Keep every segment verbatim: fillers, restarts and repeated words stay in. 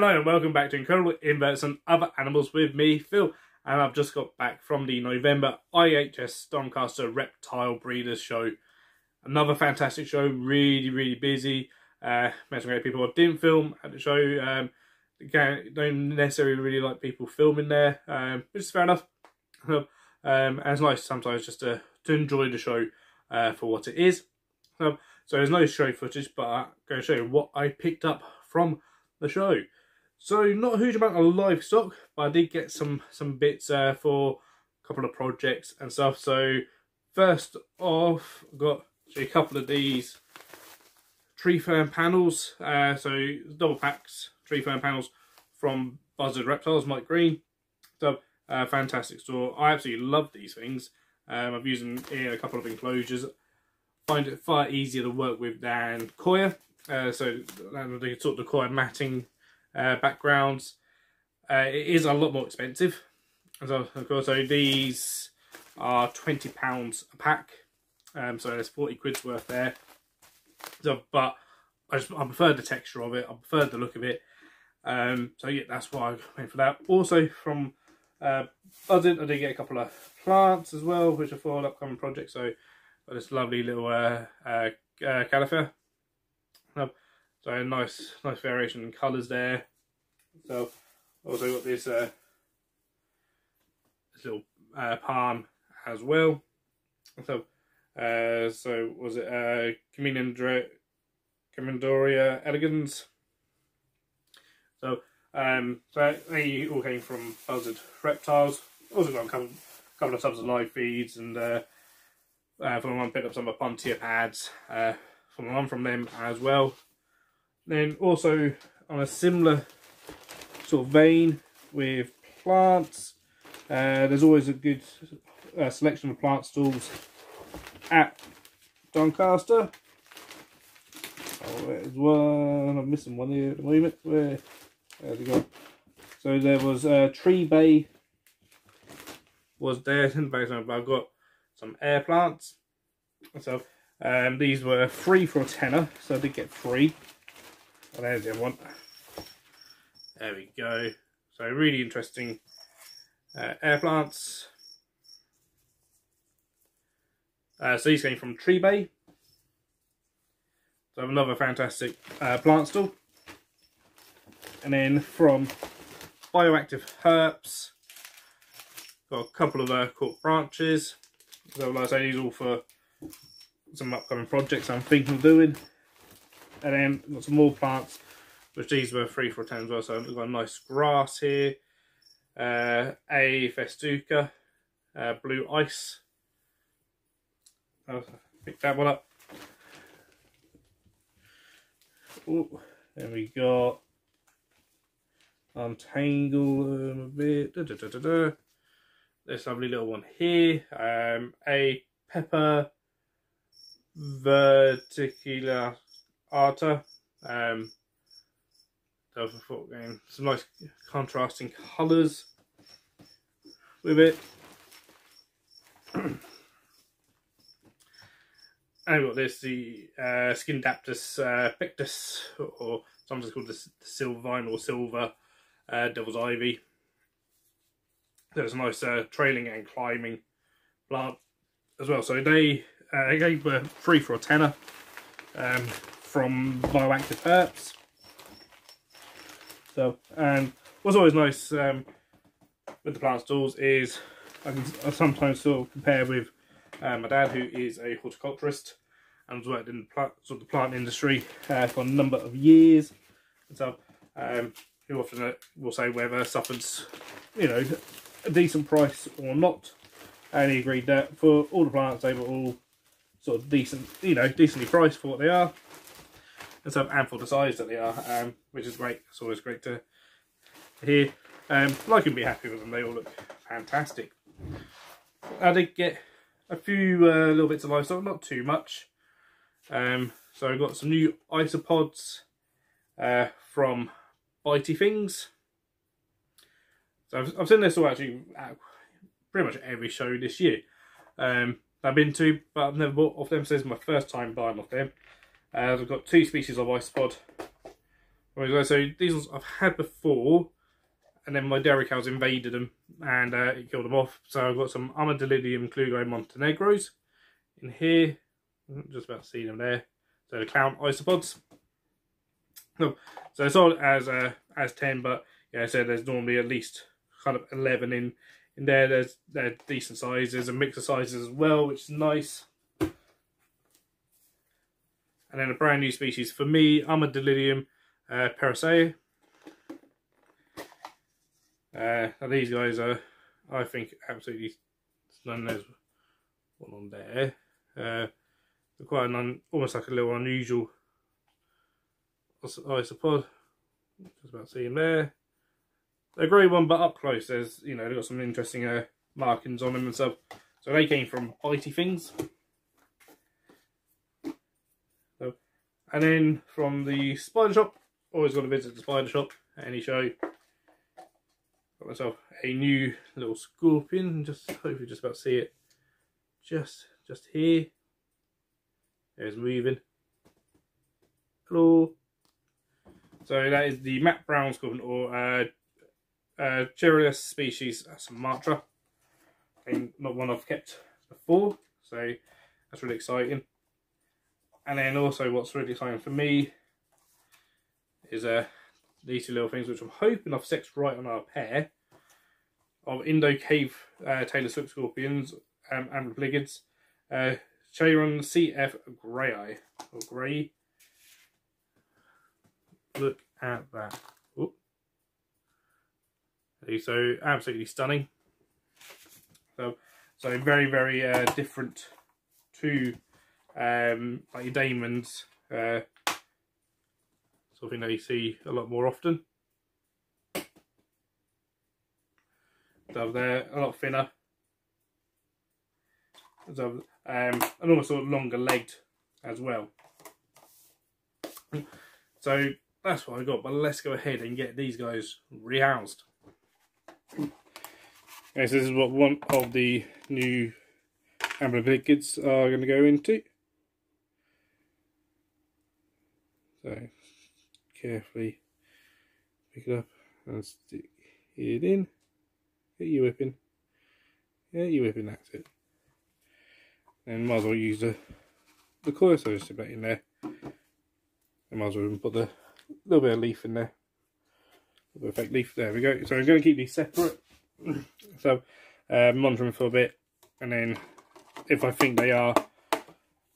Hello and welcome back to Incredible Inverts and Other Animals with me, Phil, and I've just got back from the November I H S Doncaster Reptile Breeders show. Another fantastic show, really, really busy. Uh, met some great people. I didn't film at the show. Um, again, don't necessarily really like people filming there, um, which is fair enough. um, and it's nice sometimes just to, to enjoy the show uh, for what it is. Um, so there's no show footage, but I'm going to show you what I picked up from the show. So not a huge amount of livestock, but I did get some some bits uh, for a couple of projects and stuff. So first off, I've got a couple of these tree fern panels. Uh, so double packs tree fern panels from Buzzard Reptiles, Mike Green. So uh, fantastic store. I absolutely love these things. Um, I've used them in a couple of enclosures. Find it far easier to work with than Koya. Uh, so they sort of require matting uh, backgrounds. Uh, it is a lot more expensive. So, of course, so these are twenty pounds a pack. Um, so there's forty quid's worth there. So, but I, just, I prefer the texture of it. I prefer the look of it. Um, so yeah, that's why I went for that. Also from uh, Buzzard, I did get a couple of plants as well, which are for an upcoming project. So got this lovely little uh, uh, uh, Calathea. So a nice, nice variation in colours there. So also got this, uh, this little uh, palm as well. So, uh, so was it uh, Chamaedorea elegans? So, um, so they all came from Buzzard Reptiles. Also got a couple, couple of tubs of live feeds, and uh, uh, for one picked up some of Pontia pads. Uh, one from them as well. Then also on a similar sort of vein with plants, uh, there's always a good uh, selection of plant stalls at Doncaster. Oh, there's one. I'm missing one here at the moment. Where? There's one. So there was a tree bay was there in the background, but I've got some air plants. So Um, these were free for a tenner, so I did get three. And there's the other one. There we go. So really interesting uh, air plants. Uh, so these came from Tree Bay. So another fantastic uh, plant stall. And then from Bioactive Herps, got a couple of uh, cork branches. So like I say, these all for some upcoming projects I'm thinking of doing. And then got some more plants, which these were free for a ten as well. So we've got a nice grass here, uh, a Festuca, uh, Blue Ice. I'll pick that one up. Ooh, then we got untangle them a bit. Da, da, da, da, da. This lovely little one here, um, a Pepper Verticular Arta. Um, some nice contrasting colours with it. And we've got this, the uh, Scindaptus uh, pictus, or sometimes called the, the Silvine or Silver uh, Devil's Ivy. There's a nice uh, trailing and climbing plant as well. So they Uh, again, were free for a tenner um, from Bioactive Herps. So, and what's always nice um, with the plant stalls is I can I sometimes sort of compare with uh, my dad, who is a horticulturist and has worked in the plant, sort of the plant industry uh, for a number of years. And so, um, who often will say whether something's, you know, a decent price or not. And he agreed that for all the plants, they were all sort of decent, you know, decently priced for what they are, and so and for the size that they are, um, which is great. It's always great to hear. Um, I can be happy with them. They all look fantastic. I did get a few uh, little bits of livestock, not too much. Um, so I've got some new isopods uh, from Bitey Things. So I've, I've seen this all actually at pretty much every show this year. Um, I've been to, but I've never bought off them, so this is my first time buying off them. Uh, I've got two species of isopod Whereas I say, these ones I've had before, and then my dairy cows invaded them and uh, it killed them off. So I've got some Armadillidium klugii Montenegros in here. Just about to see them there. So the clown isopods. So it's sold as uh, as ten, but yeah, I said there's normally at least kind of eleven in in there. There's they're decent sizes and mix of sizes as well, which is nice. And then a brand new species for me, Armadillidium uh, peraccae. Uh, now these guys are, I think, absolutely none. There's one on there. Uh, they're quite an un, almost like a little unusual isopod. Just about seeing there. They're a grey one, but up close, there's you know they've got some interesting uh, markings on them and stuff. So they came from Bitey Things. So, and then from the Spider Shop, always got to visit the Spider Shop at any show. Got myself a new little scorpion. Just hopefully just about to see it. Just just here. There's moving. Hello. So that is the Matt Brown scorpion, or uh, uh, Chiriris species Sumatra, and not one I've kept before, so that's really exciting. And then also what's really exciting for me is uh, these two little things, which I'm hoping I've sexed right on our pair, of Indo Cave uh, Taylor Swift scorpions, um, Amblypygids, uh, Chiron C F Grayi, or Grayi. Look at that. Ooh. So absolutely stunning. So so very, very uh, different to um like your Damon's, uh something that you see a lot more often. So they're a lot thinner. So, um and almost sort of longer legged as well. So that's what I got, but let's go ahead and get these guys rehoused. Okay, so this is what one of the new Amblypygids are going to go into. So carefully pick it up and stick it in. Get you whipping. Yeah, you whipping, that's it. And might as well use the the coil, so just put that in there. And might as well even put the a little bit of leaf in there, a little bit of fake leaf. There we go. So I'm going to keep these separate. So uh, monitor them for a bit, and then if I think they are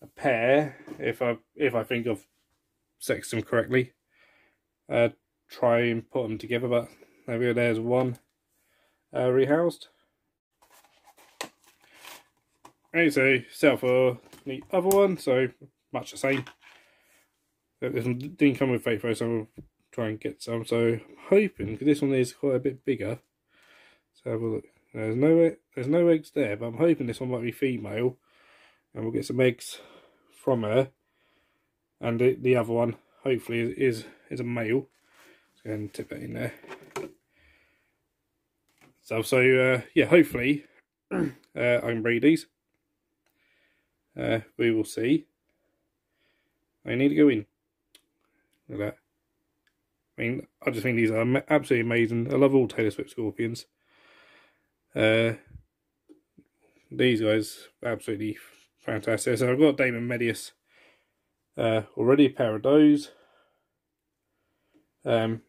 a pair, if I if I think I've sexed them correctly, uh, try and put them together. But there we go. There's one uh, rehoused. Okay, so sell for the other one. So much the same. This one didn't come with fake photos, so I'll try and get some. So I'm hoping, because this one is quite a bit bigger. So have a look. There's no there's no eggs there, but I'm hoping this one might be female, and we'll get some eggs from her. And the, the other one, hopefully, is is, is a male. So go and tip that in there. So so uh, yeah, hopefully uh, I can breed these. Uh, we will see. I need to go in. Look at that. I mean, I just think these are absolutely amazing. I love all Taylor Swift scorpions. Uh, these guys, absolutely fantastic. So I've got Damon medius uh, already, a pair of those. Um,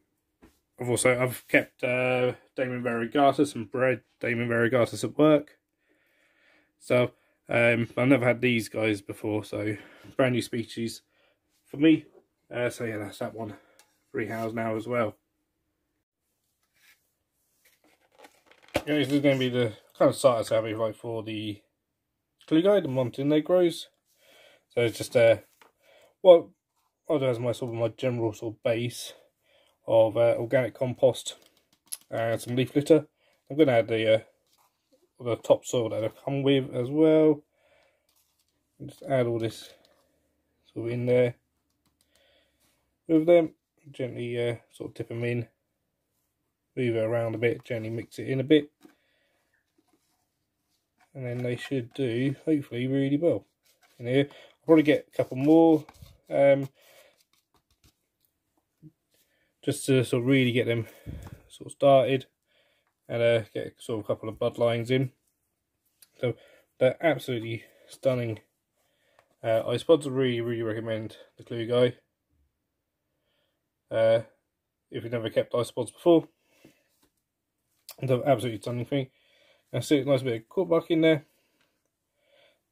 I've also I've kept uh, Damon variegatus and bred Damon variegatus at work. So um, I've never had these guys before, so brand new species for me. Uh, so yeah, that's that one rehoused now as well. Yeah, this is going to be the kind of starter set we like for the klugii, the Montenegros. So it's just uh, what I'll do as my sort of my general sort of base of uh, organic compost and some leaf litter. I'm going to add the uh, the topsoil that I've come with as well. Just add all this sort of in there. With them, gently uh, sort of tip them in, move it around a bit, gently mix it in a bit, and then they should do hopefully really well in here. I'll probably get a couple more um, just to sort of really get them sort of started and uh, get sort of a couple of bud lines in. So they're absolutely stunning. Uh, I spots really, really recommend the klugii. Uh, if you've never kept isopods before, it's an absolutely stunning thing. Now, see a nice bit of corkbark in there.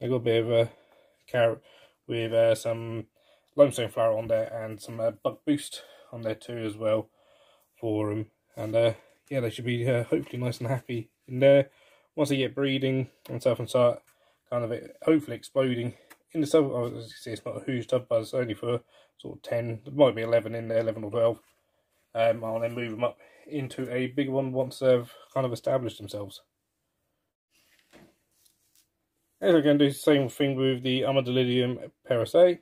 I got a bit of a carrot with uh, some limestone flour on there and some uh, bug boost on there too as well for them. And uh, yeah, they should be uh, hopefully nice and happy in there. Once they get breeding and stuff and start kind of hopefully exploding in the sub, as you see, it's not a huge tub, but it's only for sort of ten, there might be eleven in there, eleven or twelve. Um, I'll then move them up into a big one once they've kind of established themselves. And we're going to do the same thing with the Armadillidium peraccae.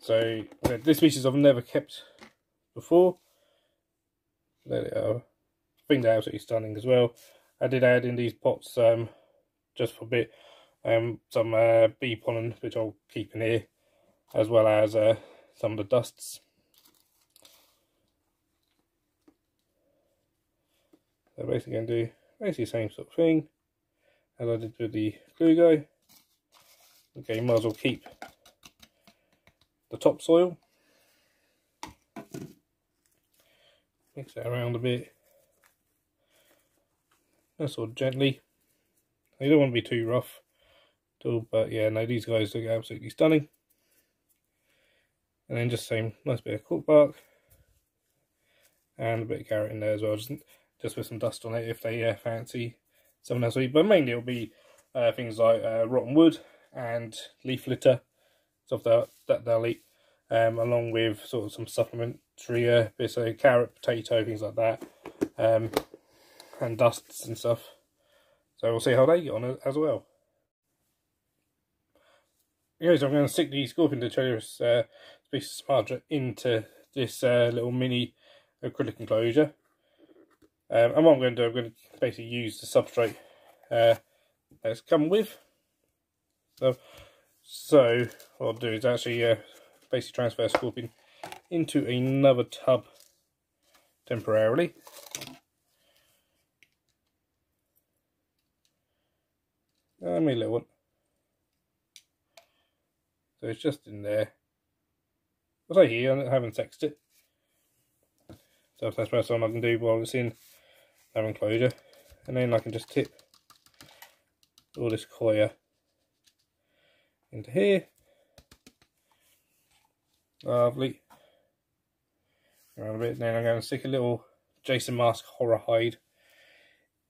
So, this species I've never kept before. There they are. I think they're absolutely stunning as well. I did add in these pots um, just for a bit um, some uh, bee pollen, which I'll keep in here, as well as uh, some of the dusts. So basically going to do basically the same sort of thing as I did with the klugii. Okay, you might as well keep the topsoil. Mix that around a bit. Sort of gently. They don't want to be too rough at all, but yeah, no, these guys look absolutely stunning. And then just same nice bit of corkbark and a bit of carrot in there as well, just just with some dust on it if they uh, fancy something else to eat. But mainly it'll be uh, things like uh, rotten wood and leaf litter, stuff that that they'll eat, um, along with sort of some supplementary uh, bits of carrot, potato, things like that. Um, and dusts and stuff, so we'll see how they get on as well. Okay, so I'm going to stick the scorpion, the Chiriris uh, species smarter, into this uh, little mini acrylic enclosure, um, and what I'm going to do, I'm going to basically use the substrate uh, that's come with. So, so what I'll do is actually uh, basically transfer scorpion into another tub temporarily. I mean, little one. So it's just in there. Was I here? I haven't sexed it. So if that's what I can do while it's in that enclosure, and then I can just tip all this coir into here. Lovely. Around a bit. Then I'm going to stick a little Jason Mask horror hide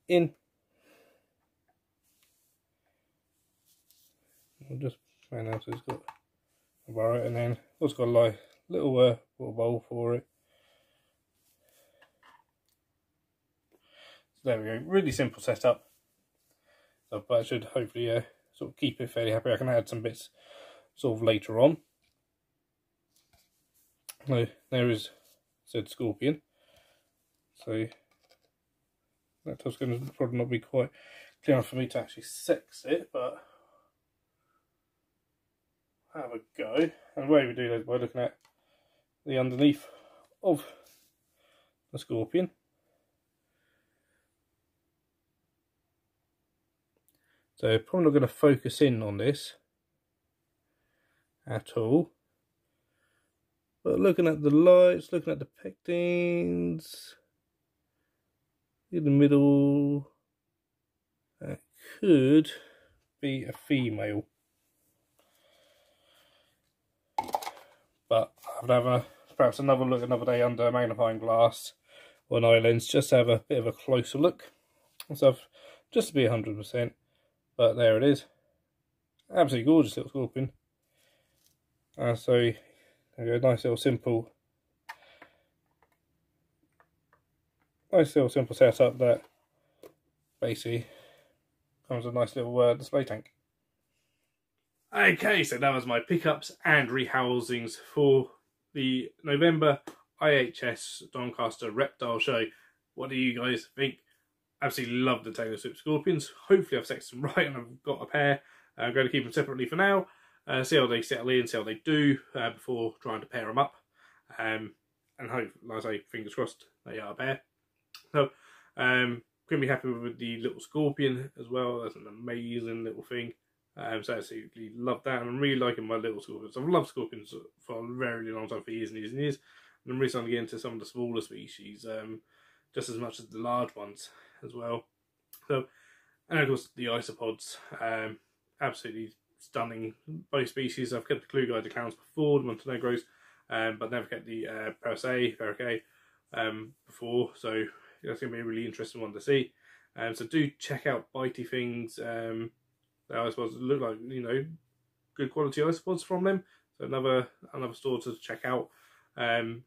in. I'll just find out it's got a burrow, and then it's got a like, little uh, water bowl for it. So there we go, really simple setup. So, but I should hopefully uh, sort of keep it fairly happy. I can add some bits sort of later on. So there is said scorpion. So that tub's going to probably not be quite clear enough for me to actually sex it, but have a go. And the way we do that is by looking at the underneath of the scorpion. So probably not going to focus in on this at all, but looking at the lights, looking at the pectines in the middle, that could be a female. But I'd have a, perhaps another look another day under a magnifying glass or an eye lens, just to have a bit of a closer look and stuff, just to be one hundred percent. But there it is. Absolutely gorgeous little scorpion. Uh, so, there we go, nice little simple, nice little simple setup that basically comes with a nice little uh, display tank. Okay, so that was my pickups and rehousings for the November I H S Doncaster Reptile Show. What do you guys think? Absolutely love the Taylor Swift Scorpions. Hopefully I've sexed them right and I've got a pair. I'm going to keep them separately for now. Uh, see how they settle in, see how they do uh, before trying to pair them up. um, and hope, like I say, fingers crossed they are there. So um, couldn't be happy with the little scorpion as well. That's an amazing little thing. Um, so I absolutely love that, and I'm really liking my little scorpions. I've loved scorpions for a very long time, for years and years and years. And I'm really starting to get into some of the smaller species, um, just as much as the large ones as well. So, and of course the isopods, um, absolutely stunning. Both species. I've kept the klugii, the clowns before, the Montenegroes, um, but never kept the uh, peraccae, peraccae, um before. So that's going to be a really interesting one to see. Um, so do check out Bitey Things. Um, I suppose look like, you know, good quality isopods from them. So another another store to check out. Um,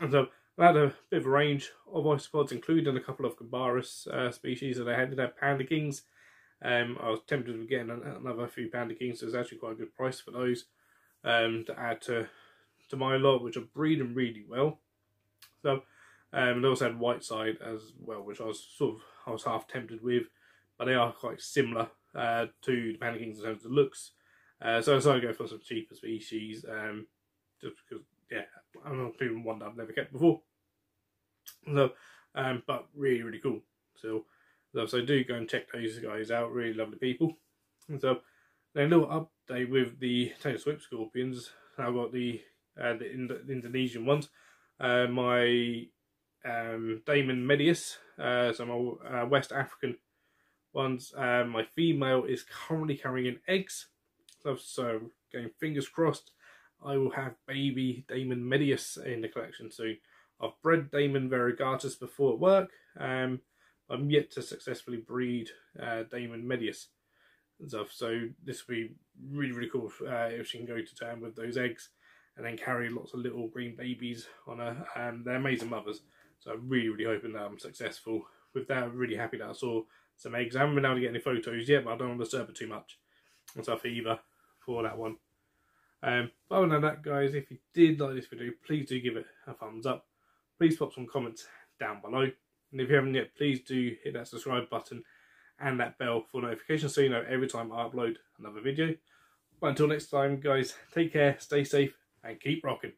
and so I had a bit of a range of isopods, including a couple of Gambarus uh, species that I had. They had Panda Kings. Um, I was tempted with getting another few Panda Kings. So there's actually quite a good price for those um, to add to to my lot, which are breeding really well. So um, and I also had Whiteside as well, which I was sort of I was half tempted with, but they are quite similar uh, to the Panda Kings in terms of looks. Uh, so I decided to go for some cheaper species, um, just because. Yeah, I'm not even one that I've never kept before. So, um, but really, really cool. So, so do go and check those guys out. Really lovely people. And so, then a little update with the tail sweep scorpions. I've got the uh, the, Indo the Indonesian ones. Uh, my um, Damon medius. Uh, so my uh, West African ones. Uh, my female is currently carrying in eggs. So, so again, fingers crossed, I will have baby Damon medius in the collection soon. I've bred Damon variegatus before at work. Um, I'm yet to successfully breed uh, Damon medius and stuff. So this will be really, really cool if, uh, if she can go to town with those eggs and then carry lots of little green babies on her. Um, they're amazing mothers. So I'm really, really hoping that I'm successful with that. I'm really happy that I saw some eggs. I haven't been able to get any photos yet, but I don't want to disturb it too much and stuff either for that one. Um, but other than that, guys, if you did like this video, please do give it a thumbs up. Please pop some comments down below. And if you haven't yet, please do hit that subscribe button and that bell for notifications so you know every time I upload another video. But until next time, guys, take care, stay safe, and keep rocking.